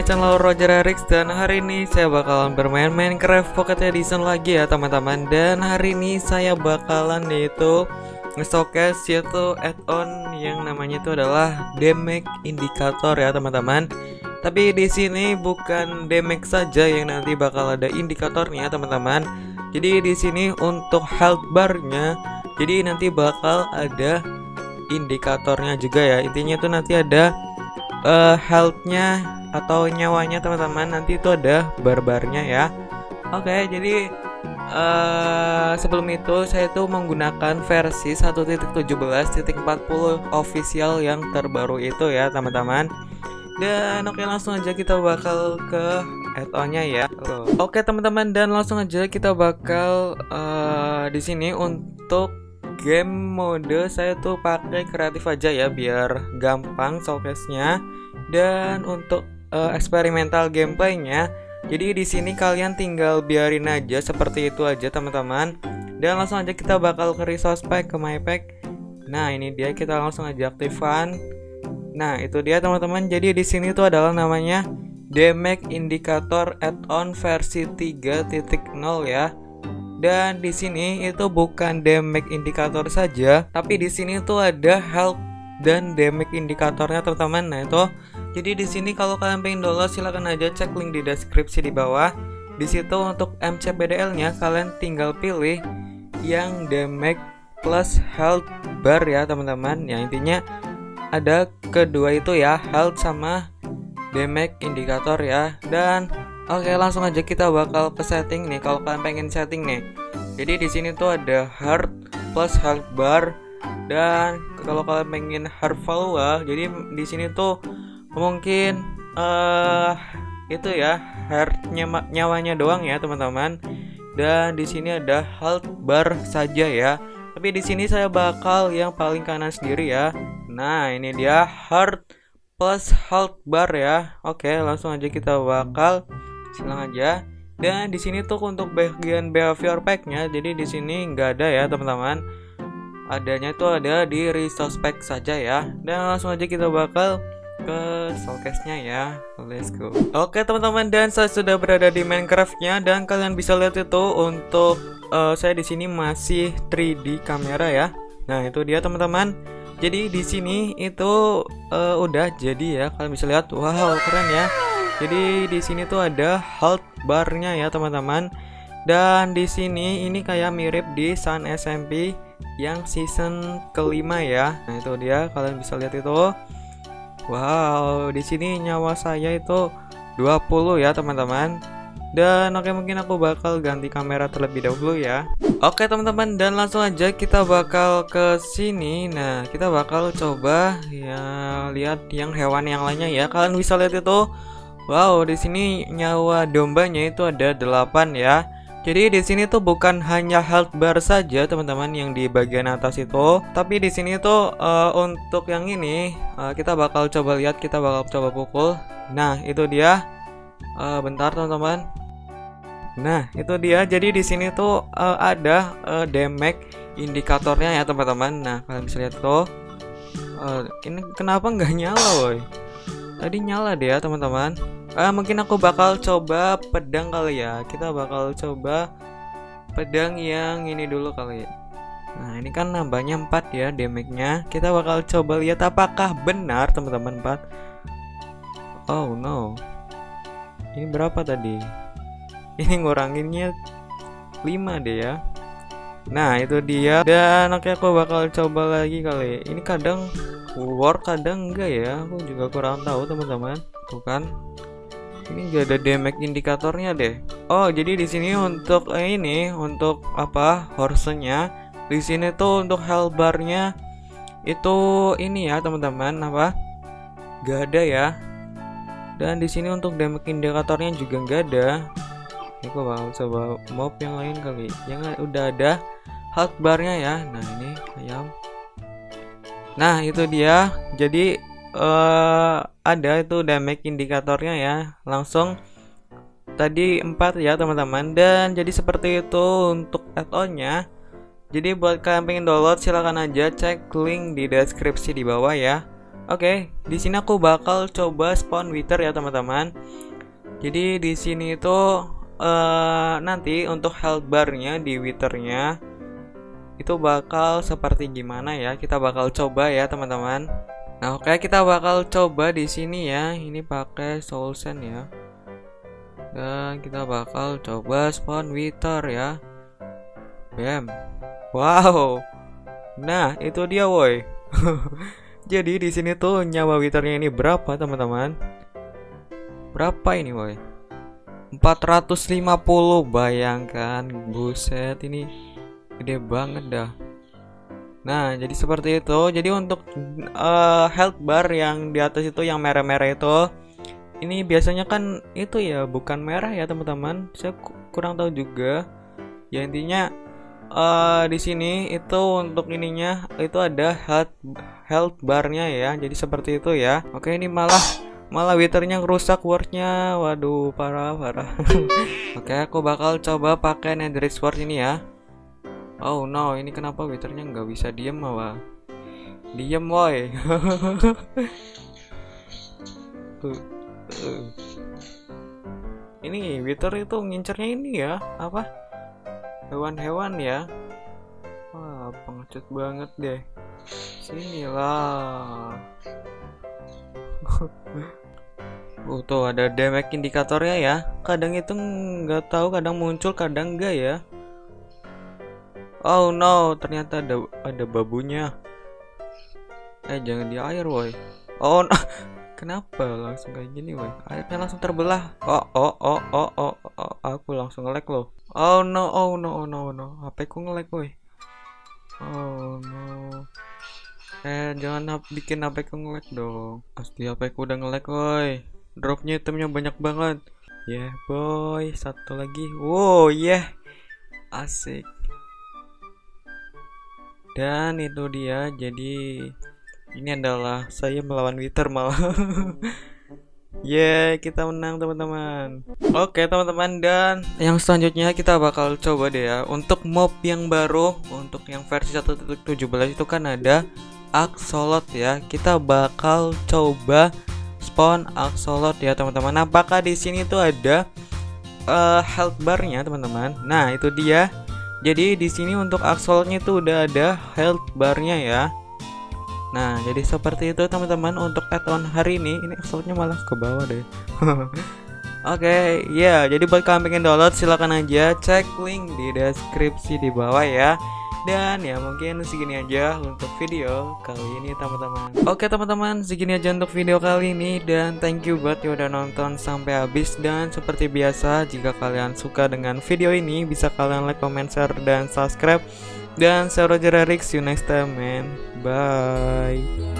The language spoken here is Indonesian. my channel Roger Rx, dan hari ini saya bakalan bermain Minecraft Pocket Edition lagi ya teman-teman. Dan hari ini saya bakalan yaitu nge-showcase yaitu add-on yang namanya itu adalah Damage Indicator ya teman-teman. Tapi di sini bukan damage saja yang nanti bakal ada indikatornya teman-teman. Jadi di sini untuk health barnya, jadi nanti bakal ada indikatornya juga ya. Intinya itu nanti ada healthnya atau nyawanya teman-teman, nanti itu ada barbarnya ya. Oke, jadi sebelum itu saya itu menggunakan versi 1.17.40 official yang terbaru itu ya teman-teman. Dan oke, langsung aja kita bakal ke add-onnya ya. Oke teman-teman, dan langsung aja kita bakal di sini untuk game mode saya tuh pakai kreatif aja ya biar gampang showcase-nya. Dan untuk eksperimental gameplaynya, jadi di sini kalian tinggal biarin aja seperti itu aja teman-teman. Dan langsung aja kita bakal ke resource pack, ke my pack. Nah ini dia, kita langsung aja aktifkan. Nah itu dia teman-teman. Jadi di sini tuh adalah namanya Damage Indicator Add-on versi 3.0 ya. Dan di sini itu bukan damage indikator saja, tapi di sini tuh ada health dan damage indikatornya teman-teman. Nah itu, jadi di sini kalau kalian pengen download silahkan aja cek link di deskripsi di bawah. Di situ untuk MCPDL-nya kalian tinggal pilih yang damage plus health bar ya teman-teman. Ya intinya ada kedua itu ya, health sama damage indikator ya. Dan oke, langsung aja kita bakal ke setting nih. Kalau kalian pengen setting nih, jadi di sini tuh ada heart plus heart bar. Dan kalau kalian pengen heart value, jadi di sini tuh mungkin itu ya heartnya nyawanya doang ya teman-teman. Dan di sini ada health bar saja ya. Tapi di sini saya bakal yang paling kanan sendiri ya. Nah ini dia heart plus health bar ya. Oke, langsung aja kita bakal silang aja. Dan di sini tuh untuk bagian behavior pack-nya, jadi di sini nggak ada ya teman-teman. Adanya itu ada di resource pack saja ya. Dan langsung aja kita bakal ke showcase-nya ya. Let's go. Oke teman-teman, dan saya sudah berada di Minecraft-nya, dan kalian bisa lihat itu untuk saya di sini masih 3D kamera ya. Nah itu dia teman-teman. Jadi di sini itu udah jadi ya. Kalian bisa lihat, wow keren ya. Jadi di sini tuh ada health barnya ya teman-teman. Dan di sini ini kayak mirip di Sun SMP yang season kelima ya. Nah itu dia, kalian bisa lihat itu. Wow, di sini nyawa saya itu 20 ya teman-teman. Dan oke, mungkin aku bakal ganti kamera terlebih dahulu ya. Oke teman-teman, dan langsung aja kita bakal ke sini. Nah kita bakal coba ya lihat yang hewan yang lainnya ya. Kalian bisa lihat itu. Wow, di sini nyawa dombanya itu ada 8 ya. Jadi di sini tuh bukan hanya health bar saja teman-teman yang di bagian atas itu, tapi di sini tuh untuk yang ini kita bakal coba lihat, kita bakal coba pukul. Nah itu dia. Bentar teman-teman. Nah itu dia. Jadi di sini tuh ada damage indikatornya ya teman-teman. Nah kalian bisa lihat tuh. Ini kenapa nggak nyala woy? Tadi nyala deh ya teman-teman. Mungkin aku bakal coba pedang kali ya. Kita bakal coba pedang yang ini dulu kali ya. Nah ini kan nambahnya 4 ya damage-nya. Kita bakal coba lihat apakah benar teman-teman 4. Oh no, ini berapa tadi? Ini nguranginnya 5 deh ya. Nah itu dia. Dan oke, aku bakal coba lagi kali ya. Ini kadang work kadang enggak ya, aku juga kurang tahu teman-teman. Tuh kan, ini gak ada damage indikatornya deh. Oh jadi di sini untuk ini untuk apa horse-nya, di sini tuh untuk health bar-nya itu ini ya teman-teman, apa gak ada ya. Dan di sini untuk damage indikatornya juga gak ada. Ini aku bakal coba mob yang lain kali yang udah ada health bar-nya ya. Nah ini ayam. Nah itu dia. Jadi ada itu damage indikatornya ya. Langsung tadi 4 ya teman-teman. Dan jadi seperti itu untuk add-onnya. Jadi buat kalian pengen download silahkan aja cek link di deskripsi di bawah ya. Oke, di sini aku bakal coba spawn wither ya teman-teman. Jadi di sini itu nanti untuk health barnya di withernya itu bakal seperti gimana ya? Kita bakal coba ya teman-teman. Nah oke, kita bakal coba di sini ya. Ini pakai soul sand ya. Dan kita bakal coba spawn wither ya. Bam. Wow. Nah itu dia woi. Jadi di sini tuh nyawa withernya ini berapa teman-teman? Berapa ini woi? 450, bayangkan, buset ini gede banget dah. Nah jadi seperti itu. Jadi untuk health bar yang di atas itu yang merah-merah itu, ini biasanya kan itu ya bukan merah ya teman-teman. Saya kurang tahu juga. Ya intinya di sini itu untuk ininya itu ada health barnya ya. Jadi seperti itu ya. Oke, ini malah withernya rusak wordnya. Waduh, parah. Oke, aku bakal coba pakai netherite sword ini ya. Oh no, ini kenapa withernya nggak bisa diem apa? Diem woi. Ini wither itu ngincernya ini ya, apa? Hewan-hewan ya. Wah, pengecut banget deh. Sinilah. Tuh ada damage indikatornya ya. Kadang itu nggak tahu, kadang muncul, kadang enggak ya. Oh no, ternyata ada babunya. Jangan di air woi. Oh no. Kenapa langsung kayak gini woi? Airnya langsung terbelah. Oh, aku langsung nge-lag loh. Oh no. HP ku nge-lag woi. Oh no. Jangan bikin HP ku nge-lag dong. Pasti HP ku udah nge-lag woi. Dropnya itemnya banyak banget. Yeah boy, satu lagi. Wow, yeah. Asik. Dan itu dia. Jadi ini adalah saya melawan wither malah. Yeay, kita menang teman-teman. Oke teman-teman, dan yang selanjutnya kita bakal coba deh ya. Untuk mob yang baru, untuk yang versi 1.17 itu kan ada axolotl ya. Kita bakal coba spawn axolotl ya teman-teman. Apakah di sini tuh ada health barnya teman-teman? Nah itu dia. Jadi di sini untuk axolotl-nya tuh udah ada health barnya ya. Nah jadi seperti itu teman-teman untuk add-on hari ini axolotl-nya malah ke bawah deh. Oke, ya, jadi buat kalian pengen download silahkan aja cek link di deskripsi di bawah ya. Dan ya mungkin segini aja untuk video kali ini teman-teman. Oke teman-teman, segini aja untuk video kali ini. Dan thank you buat yang udah nonton sampai habis. Dan seperti biasa, jika kalian suka dengan video ini bisa kalian like, comment, share, dan subscribe. Dan saya Roger Rx, see you next time man. Bye.